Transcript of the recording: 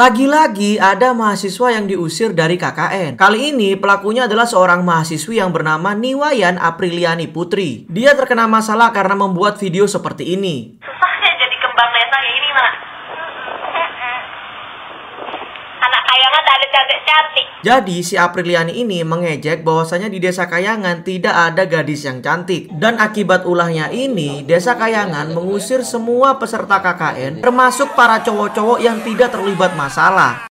Lagi-lagi ada mahasiswa yang diusir dari KKN. Kali ini pelakunya adalah seorang mahasiswi yang bernama Niwayan Apriliani Putri. Dia terkena masalah karena membuat video seperti ini. Susahnya jadi kembang desa kayak ini, Mak. Anak Kayangan ada cantik-cantik. Jadi si Apriliani ini mengejek bahwasanya di desa Kayangan tidak ada gadis yang cantik. Dan akibat ulahnya ini, desa Kayangan mengusir semua peserta KKN termasuk para cowok-cowok yang tidak terlibat masalah.